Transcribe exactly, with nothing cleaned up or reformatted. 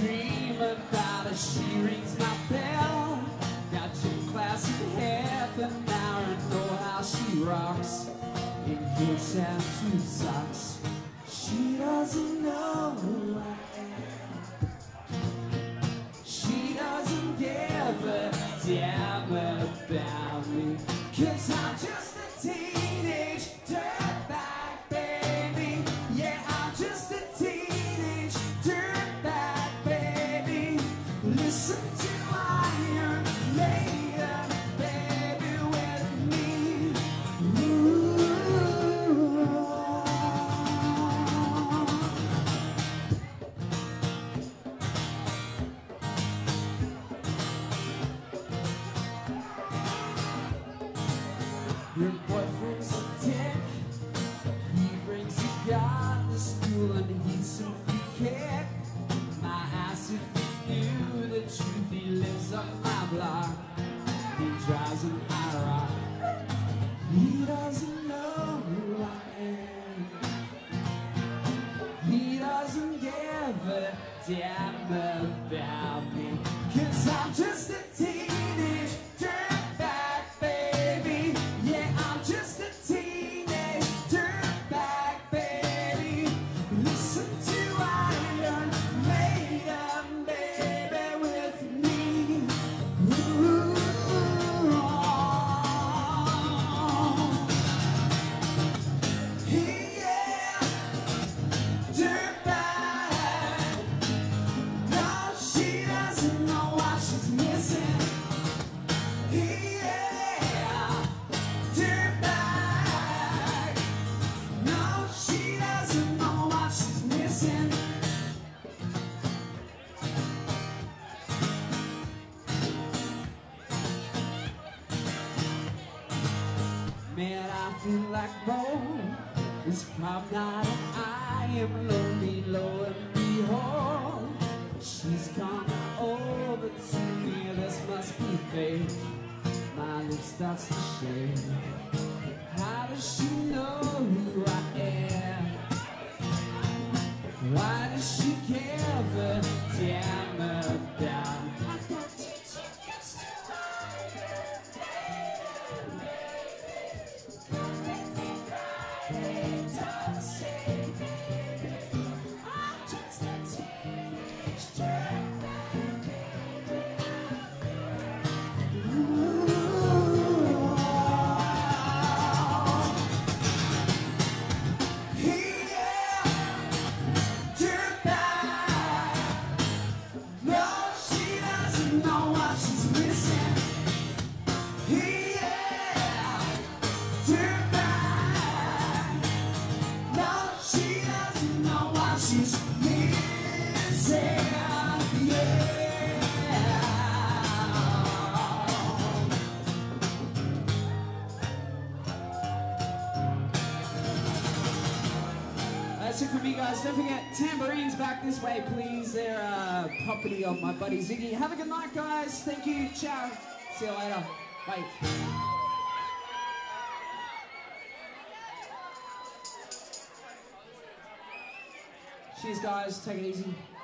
dream about her, she rings my bell. Got your class in half an hour and know how she rocks. In boots and two socks, she doesn't know who I am. She doesn't give a damn about me, 'cause I'm just a teenage girl. Your boyfriend's a dick, he brings a gun to school and he's so kick. My ass, if he knew the truth, he lives up my block. He drives an I R O C. He doesn't know who I am. He doesn't give a damn about me, 'cause I'm just a teenage girl. Man, I feel like gold. It's prom night and I am lonely, lo and behold. She's coming over to me, this must be fate. My lips starts to shake. How does she know who I am? Why does she give a damn about me? I've got teaching kids to ride. That's it for me, guys. Don't forget, tambourines back this way, please. They're uh, property of my buddy Ziggy. Have a good night, guys. Thank you. Ciao. See you later. Bye. Cheers, guys. Take it easy.